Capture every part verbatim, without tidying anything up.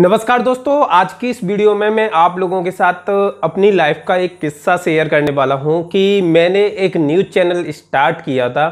नमस्कार दोस्तों, आज की इस वीडियो में मैं आप लोगों के साथ अपनी लाइफ का एक किस्सा शेयर करने वाला हूं कि मैंने एक न्यूज़ चैनल स्टार्ट किया था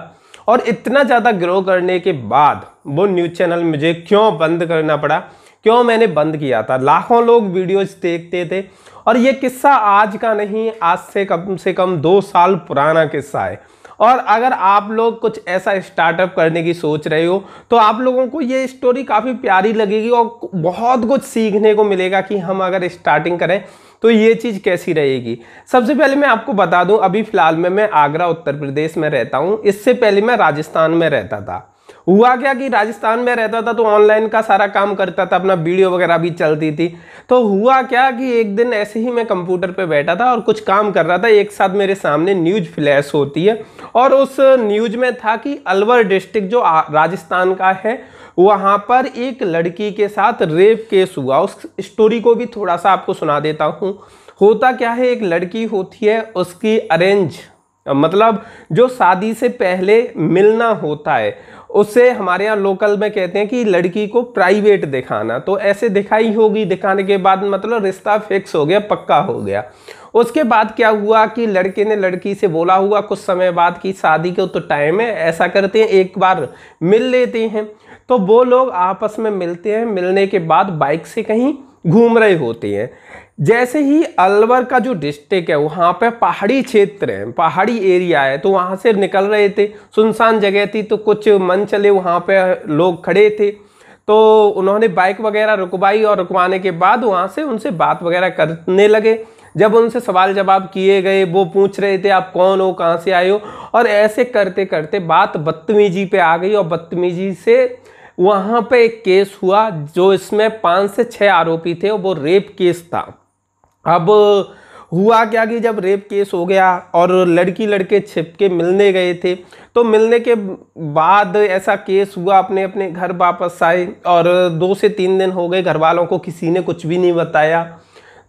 और इतना ज़्यादा ग्रो करने के बाद वो न्यूज़ चैनल मुझे क्यों बंद करना पड़ा, क्यों मैंने बंद किया था। लाखों लोग वीडियोज़ देखते थे और ये किस्सा आज का नहीं, आज से कम से कम दो साल पुराना किस्सा है। और अगर आप लोग कुछ ऐसा स्टार्टअप करने की सोच रहे हो तो आप लोगों को ये स्टोरी काफ़ी प्यारी लगेगी और बहुत कुछ सीखने को मिलेगा कि हम अगर स्टार्टिंग करें तो ये चीज़ कैसी रहेगी। सबसे पहले मैं आपको बता दूं, अभी फ़िलहाल में मैं आगरा उत्तर प्रदेश में रहता हूं। इससे पहले मैं राजस्थान में रहता था। हुआ क्या कि राजस्थान में रहता था तो ऑनलाइन का सारा काम करता था, अपना वीडियो वगैरह भी चलती थी। तो हुआ क्या कि एक दिन ऐसे ही मैं कंप्यूटर पे बैठा था और कुछ काम कर रहा था, एक साथ मेरे सामने न्यूज़ फ्लैश होती है और उस न्यूज़ में था कि अलवर डिस्ट्रिक्ट जो राजस्थान का है वहाँ पर एक लड़की के साथ रेप केस हुआ। उस स्टोरी को भी थोड़ा सा आपको सुना देता हूँ। होता क्या है, एक लड़की होती है, उसकी अरेंज मतलब जो शादी से पहले मिलना होता है, उसे हमारे यहाँ लोकल में कहते हैं कि लड़की को प्राइवेट दिखाना। तो ऐसे दिखाई होगी, दिखाने के बाद मतलब रिश्ता फिक्स हो गया, पक्का हो गया। उसके बाद क्या हुआ कि लड़के ने लड़की से बोला हुआ कुछ समय बाद कि शादी को तो टाइम है, ऐसा करते हैं एक बार मिल लेते हैं। तो वो लोग आपस में मिलते हैं, मिलने के बाद बाइक से कहीं घूम रहे होते हैं। जैसे ही अलवर का जो डिस्ट्रिक्ट है वहाँ पे पहाड़ी क्षेत्र है, पहाड़ी एरिया है, तो वहाँ से निकल रहे थे। सुनसान जगह थी तो कुछ मन चले, वहाँ पे लोग खड़े थे तो उन्होंने बाइक वगैरह रुकवाई और रुकवाने के बाद वहाँ से उनसे बात वगैरह करने लगे। जब उनसे सवाल जवाब किए गए, वो पूछ रहे थे आप कौन हो, कहाँ से आए हो, और ऐसे करते करते बात बदतमीजी पे आ गई और बदतमीजी से वहाँ पे एक केस हुआ जो इसमें पाँच से छः आरोपी थे और वो रेप केस था। अब हुआ क्या कि जब रेप केस हो गया और लड़की लड़के छिप के मिलने गए थे, तो मिलने के बाद ऐसा केस हुआ, अपने अपने घर वापस आए और दो से तीन दिन हो गए, घर वालों को किसी ने कुछ भी नहीं बताया।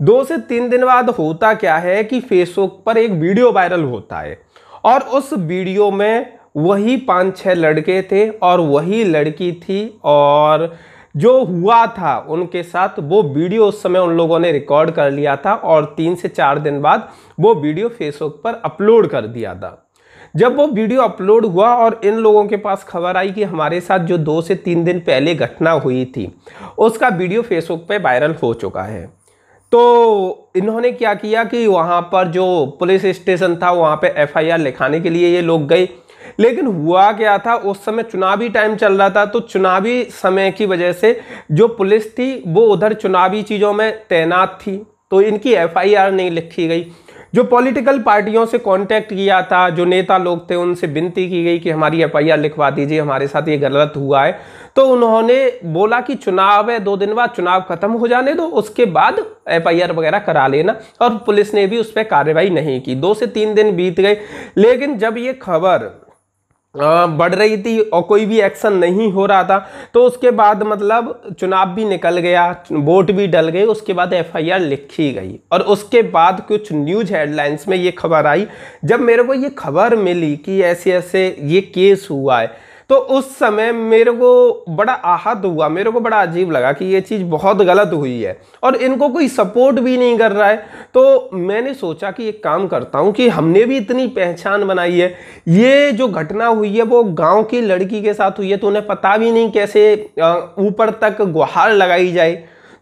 दो से तीन दिन बाद होता क्या है कि फेसबुक पर एक वीडियो वायरल होता है और उस वीडियो में वही पाँच छः लड़के थे और वही लड़की थी और जो हुआ था उनके साथ वो वीडियो उस समय उन लोगों ने रिकॉर्ड कर लिया था और तीन से चार दिन बाद वो वीडियो फेसबुक पर अपलोड कर दिया था। जब वो वीडियो अपलोड हुआ और इन लोगों के पास खबर आई कि हमारे साथ जो दो से तीन दिन पहले घटना हुई थी उसका वीडियो फेसबुक पे वायरल हो चुका है, तो इन्होंने क्या किया कि वहाँ पर जो पुलिस स्टेशन था वहाँ पर एफ आई आर लिखाने के लिए ये लोग गए। लेकिन हुआ क्या था, उस समय चुनावी टाइम चल रहा था, तो चुनावी समय की वजह से जो पुलिस थी वो उधर चुनावी चीज़ों में तैनात थी, तो इनकी एफआईआर नहीं लिखी गई। जो पॉलिटिकल पार्टियों से कांटेक्ट किया था, जो नेता लोग थे, उनसे विनती की गई कि हमारी एफआईआर लिखवा दीजिए, हमारे साथ ये गलत हुआ है। तो उन्होंने बोला कि चुनाव है, दो दिन बाद चुनाव खत्म हो जाने दो, उसके बाद एफआईआर वगैरह करा लेना, और पुलिस ने भी उस पर कार्रवाई नहीं की। दो से तीन दिन बीत गए, लेकिन जब ये खबर बढ़ रही थी और कोई भी एक्शन नहीं हो रहा था, तो उसके बाद मतलब चुनाव भी निकल गया, वोट भी डल गए, उसके बाद एफआईआर लिखी गई और उसके बाद कुछ न्यूज़ हेडलाइंस में ये खबर आई। जब मेरे को ये खबर मिली कि ऐसे ऐसे ये केस हुआ है, तो उस समय मेरे को बड़ा आहत हुआ, मेरे को बड़ा अजीब लगा कि ये चीज़ बहुत गलत हुई है और इनको कोई सपोर्ट भी नहीं कर रहा है। तो मैंने सोचा कि एक काम करता हूँ कि हमने भी इतनी पहचान बनाई है, ये जो घटना हुई है वो गांव की लड़की के साथ हुई है, तो उन्हें पता भी नहीं कैसे ऊपर तक गुहार लगाई जाए।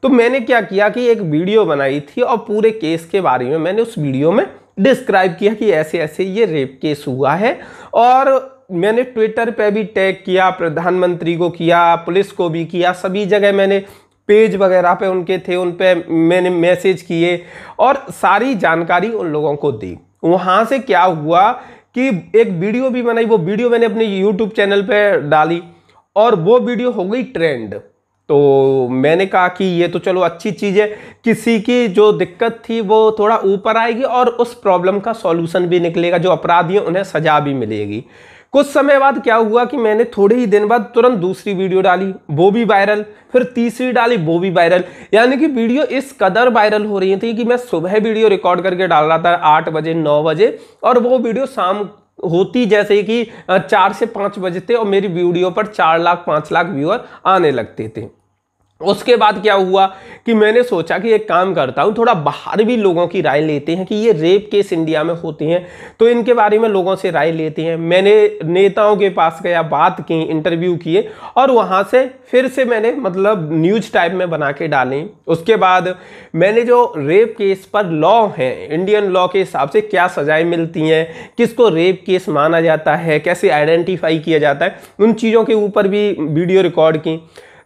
तो मैंने क्या किया कि एक वीडियो बनाई थी और पूरे केस के बारे में मैंने उस वीडियो में डिस्क्राइब किया कि ऐसे ऐसे ये रेप केस हुआ है, और मैंने ट्विटर पे भी टैग किया, प्रधानमंत्री को किया, पुलिस को भी किया, सभी जगह मैंने पेज वगैरह पे उनके थे उन पे मैंने मैसेज किए और सारी जानकारी उन लोगों को दी। वहाँ से क्या हुआ कि एक वीडियो भी बनाई, वो वीडियो मैंने अपने यूट्यूब चैनल पे डाली और वो वीडियो हो गई ट्रेंड। तो मैंने कहा कि ये तो चलो अच्छी चीज़ है, किसी की जो दिक्कत थी वो थोड़ा ऊपर आएगी और उस प्रॉब्लम का सॉल्यूशन भी निकलेगा, जो अपराधी हैं उन्हें सजा भी मिलेगी। कुछ समय बाद क्या हुआ कि मैंने थोड़े ही दिन बाद तुरंत दूसरी वीडियो डाली, वो भी वायरल, फिर तीसरी डाली, वो भी वायरल। यानी कि वीडियो इस कदर वायरल हो रही थी कि मैं सुबह वीडियो रिकॉर्ड करके डाल रहा था आठ बजे नौ बजे और वो वीडियो शाम होती जैसे कि चार से पाँच बजते और मेरी वीडियो पर चार लाख पाँच लाख व्यूअर आने लगते थे। उसके बाद क्या हुआ कि मैंने सोचा कि एक काम करता हूँ, थोड़ा बाहर भी लोगों की राय लेते हैं कि ये रेप केस इंडिया में होते हैं तो इनके बारे में लोगों से राय लेते हैं। मैंने नेताओं के पास गया, बात की, इंटरव्यू किए और वहाँ से फिर से मैंने मतलब न्यूज टाइप में बना के डालें। उसके बाद मैंने जो रेप केस पर लॉ हैं, इंडियन लॉ के हिसाब से क्या सजाएं मिलती हैं, किसको रेप केस माना जाता है, कैसे आइडेंटिफाई किया जाता है, उन चीज़ों के ऊपर भी वीडियो रिकॉर्ड की।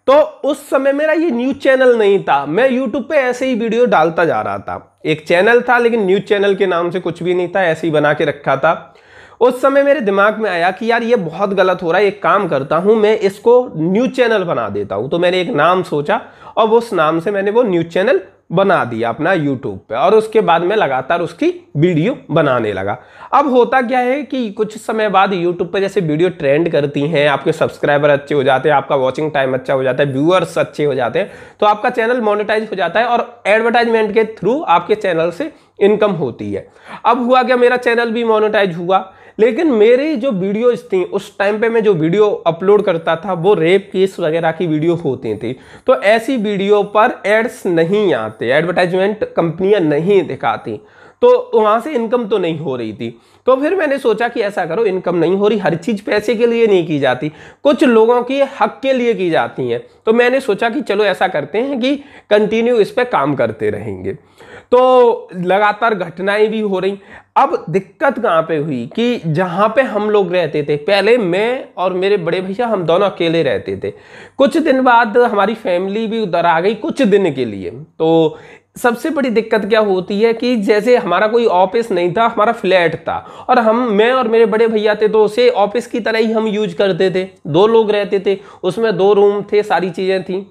तो उस समय मेरा ये न्यूज़ चैनल नहीं था, मैं यूट्यूब पे ऐसे ही वीडियो डालता जा रहा था। एक चैनल था लेकिन न्यूज़ चैनल के नाम से कुछ भी नहीं था, ऐसे ही बना के रखा था। उस समय मेरे दिमाग में आया कि यार ये बहुत गलत हो रहा है, एक काम करता हूँ मैं इसको न्यूज़ चैनल बना देता हूँ। तो मैंने एक नाम सोचा और उस नाम से मैंने वो न्यूज़ चैनल बना दिया अपना यूट्यूब पे और उसके बाद मैं लगातार उसकी वीडियो बनाने लगा। अब होता क्या है कि कुछ समय बाद यूट्यूब पे जैसे वीडियो ट्रेंड करती हैं, आपके सब्सक्राइबर अच्छे हो जाते हैं, आपका वॉचिंग टाइम अच्छा हो जाता है, व्यूअर्स अच्छे हो जाते हैं, तो आपका चैनल मोनेटाइज हो जाता है और एडवर्टाइजमेंट के थ्रू आपके चैनल से इनकम होती है। अब हुआ क्या, मेरा चैनल भी मोनेटाइज हुआ, लेकिन मेरी जो वीडियोज़ थी उस टाइम पे मैं जो वीडियो अपलोड करता था वो रेप केस वगैरह की वीडियो होती थी। तो ऐसी वीडियो पर एड्स नहीं आते, एडवर्टाइजमेंट कंपनियां नहीं दिखाती, तो वहाँ से इनकम तो नहीं हो रही थी। तो फिर मैंने सोचा कि ऐसा करो, इनकम नहीं हो रही, हर चीज़ पैसे के लिए नहीं की जाती, कुछ लोगों की हक के लिए की जाती हैं। तो मैंने सोचा कि चलो ऐसा करते हैं कि कंटिन्यू इस पर काम करते रहेंगे। तो लगातार घटनाएं भी हो रही। अब दिक्कत कहाँ पे हुई कि जहाँ पे हम लोग रहते थे, पहले मैं और मेरे बड़े भैया हम दोनों अकेले रहते थे। कुछ दिन बाद हमारी फैमिली भी उधर आ गई कुछ दिन के लिए। तो सबसे बड़ी दिक्कत क्या होती है कि जैसे हमारा कोई ऑफिस नहीं था, हमारा फ्लैट था और हम मैं और मेरे बड़े भैया थे तो उसे ऑफिस की तरह ही हम यूज करते थे। दो लोग रहते थे, उसमें दो रूम थे, सारी चीज़ें थी,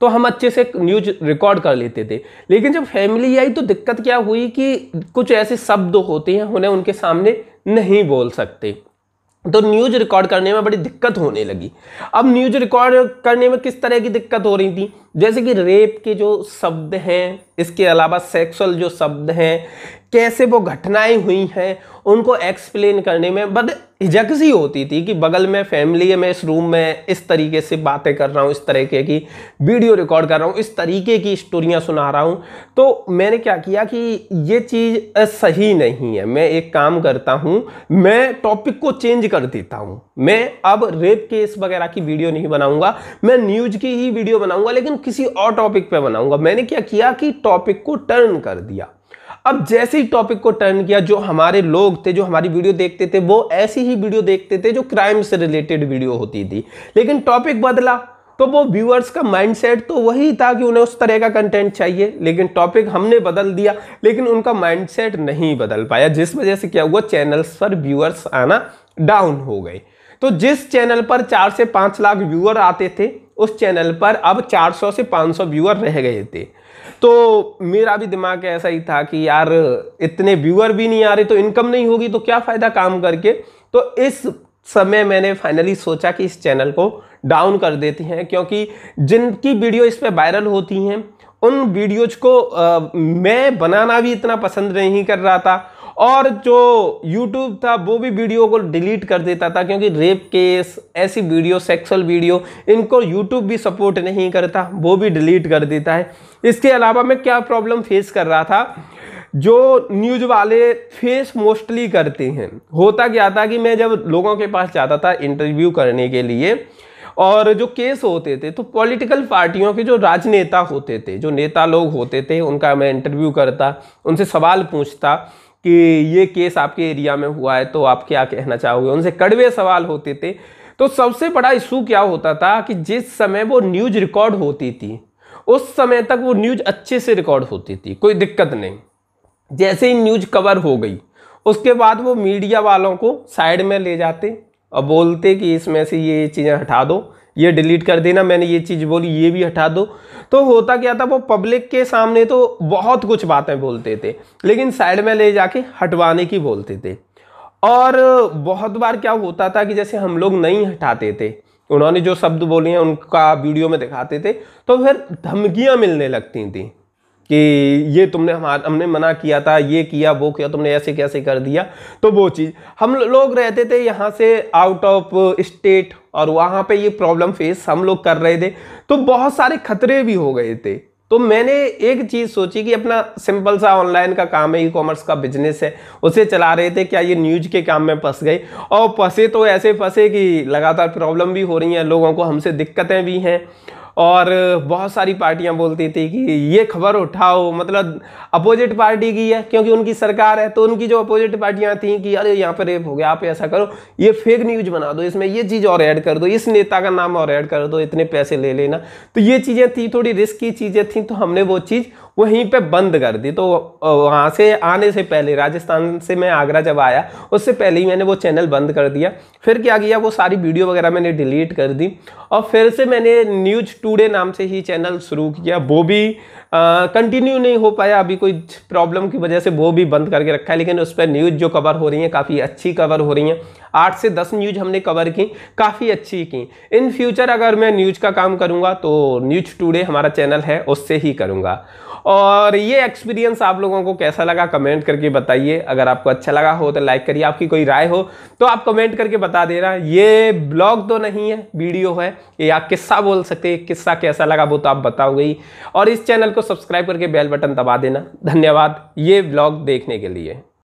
तो हम अच्छे से न्यूज रिकॉर्ड कर लेते थे। लेकिन जब फैमिली आई तो दिक्कत क्या हुई कि कुछ ऐसे शब्द होते हैं उन्हें उनके सामने नहीं बोल सकते, तो न्यूज रिकॉर्ड करने में बड़ी दिक्कत होने लगी। अब न्यूज रिकॉर्ड करने में किस तरह की दिक्कत हो रही थी, जैसे कि रेप के जो शब्द हैं, इसके अलावा सेक्सुअल जो शब्द हैं, कैसे वो घटनाएं हुई हैं, उनको एक्सप्लेन करने में बड़ी हिचक सी होती थी कि बगल में फैमिली है, मैं इस रूम में इस तरीके से बातें कर रहा हूँ, इस तरीके की वीडियो रिकॉर्ड कर रहा हूँ, इस तरीके की स्टोरियाँ सुना रहा हूँ। तो मैंने क्या किया कि ये चीज़ सही नहीं है, मैं एक काम करता हूँ, मैं टॉपिक को चेंज कर देता हूँ। मैं अब रेप केस वगैरह की वीडियो नहीं बनाऊँगा, मैं न्यूज की ही वीडियो बनाऊँगा लेकिन किसी और टॉपिक पे बनाऊंगा। मैंने क्या किया कि टॉपिक को टर्न कर दिया। अब जैसे ही टॉपिक को टर्न किया, जो हमारे लोग थे जो हमारी वीडियो देखते थे वो ऐसी ही वीडियो देखते थे जो क्राइम से रिलेटेड वीडियो होती थी, लेकिन टॉपिक बदला। तो वो व्यूअर्स का माइंडसेट तो वही था कि उन्हें उस तरह का कंटेंट चाहिए, लेकिन टॉपिक हमने बदल दिया लेकिन उनका माइंडसेट नहीं बदल पाया, जिस वजह से क्या हुआ, चैनल्स पर व्यूअर्स आना डाउन हो गए। तो जिस चैनल पर चार से पाँच लाख व्यूअर आते थे उस चैनल पर अब चार सौ से पाँच सौ व्यूअर रह गए थे। तो मेरा भी दिमाग ऐसा ही था कि यार इतने व्यूअर भी नहीं आ रहे तो इनकम नहीं होगी, तो क्या फ़ायदा काम करके। तो इस समय मैंने फाइनली सोचा कि इस चैनल को डाउन कर देते हैं, क्योंकि जिनकी वीडियो इस पे वायरल होती हैं उन वीडियोज को आ, मैं बनाना भी इतना पसंद नहीं कर रहा था और जो यूट्यूब था वो भी वीडियो को डिलीट कर देता था, क्योंकि रेप केस, ऐसी वीडियो, सेक्सुअल वीडियो, इनको यूट्यूब भी सपोर्ट नहीं करता, वो भी डिलीट कर देता है। इसके अलावा मैं क्या प्रॉब्लम फेस कर रहा था जो न्यूज़ वाले फेस मोस्टली करते हैं। होता क्या था कि मैं जब लोगों के पास जाता था इंटरव्यू करने के लिए और जो केस होते थे तो पॉलिटिकल पार्टियों के जो राजनेता होते थे, जो नेता लोग होते थे, उनका मैं इंटरव्यू करता, उनसे सवाल पूछता कि ये केस आपके एरिया में हुआ है तो आप क्या कहना चाहोगे, उनसे कड़वे सवाल होते थे। तो सबसे बड़ा इशू क्या होता था कि जिस समय वो न्यूज़ रिकॉर्ड होती थी उस समय तक वो न्यूज़ अच्छे से रिकॉर्ड होती थी, कोई दिक्कत नहीं। जैसे ही न्यूज़ कवर हो गई उसके बाद वो मीडिया वालों को साइड में ले जाते और बोलते कि इसमें से ये चीज़ें हटा दो, ये डिलीट कर देना, मैंने ये चीज़ बोली ये भी हटा दो। तो होता क्या था, वो पब्लिक के सामने तो बहुत कुछ बातें बोलते थे लेकिन साइड में ले जाके हटवाने की बोलते थे। और बहुत बार क्या होता था कि जैसे हम लोग नहीं हटाते थे, उन्होंने जो शब्द बोले हैं उनका वीडियो में दिखाते थे, तो फिर धमकियां मिलने लगती थी कि ये तुमने हमारे हमने मना किया था, ये किया वो किया, तुमने ऐसे कैसे कर दिया। तो वो चीज़ हम लोग रहते थे यहाँ से आउट ऑफ स्टेट और वहाँ पे ये प्रॉब्लम फेस हम लोग कर रहे थे, तो बहुत सारे खतरे भी हो गए थे। तो मैंने एक चीज़ सोची कि अपना सिंपल सा ऑनलाइन का काम है, ई कॉमर्स का बिजनेस है, उसे चला रहे थे, क्या ये न्यूज के काम में फंस गए। और फंसे तो ऐसे फंसे कि लगातार प्रॉब्लम भी हो रही हैं, लोगों को हमसे दिक्कतें भी हैं, और बहुत सारी पार्टियां बोलती थी कि ये खबर उठाओ, मतलब अपोजिट पार्टी की है क्योंकि उनकी सरकार है, तो उनकी जो अपोजिट पार्टियां थीं कि अरे यहाँ पर रेप हो गया, आप ऐसा करो, ये फेक न्यूज़ बना दो, इसमें ये चीज़ और ऐड कर दो, इस नेता का नाम और ऐड कर दो, इतने पैसे ले लेना। तो ये चीज़ें थी, थोड़ी रिस्की चीज़ें थी, तो हमने वो चीज़ वहीं पे बंद कर दी। तो वहाँ से आने से पहले, राजस्थान से मैं आगरा जब आया उससे पहले ही मैंने वो चैनल बंद कर दिया। फिर क्या किया, वो सारी वीडियो वगैरह मैंने डिलीट कर दी, और फिर से मैंने न्यूज टुडे नाम से ही चैनल शुरू किया। वो भी कंटिन्यू नहीं हो पाया, अभी कोई प्रॉब्लम की वजह से वो भी बंद करके रखा है, लेकिन उस पर न्यूज़ जो कवर हो रही हैं काफ़ी अच्छी कवर हो रही हैं। आठ से दस न्यूज़ हमने कवर की, काफ़ी अच्छी की। इन फ्यूचर अगर मैं न्यूज़ का काम करूँगा तो न्यूज टुडे हमारा चैनल है, उससे ही करूँगा। और ये एक्सपीरियंस आप लोगों को कैसा लगा कमेंट करके बताइए। अगर आपको अच्छा लगा हो तो लाइक करिए, आपकी कोई राय हो तो आप कमेंट करके बता देना। ये ब्लॉग तो नहीं है, वीडियो है, ये आप किस्सा बोल सकते हैं, किस्सा कैसा लगा वो तो आप बताओगे ही। और इस चैनल को सब्सक्राइब करके बेल बटन दबा देना। धन्यवाद ये ब्लॉग देखने के लिए।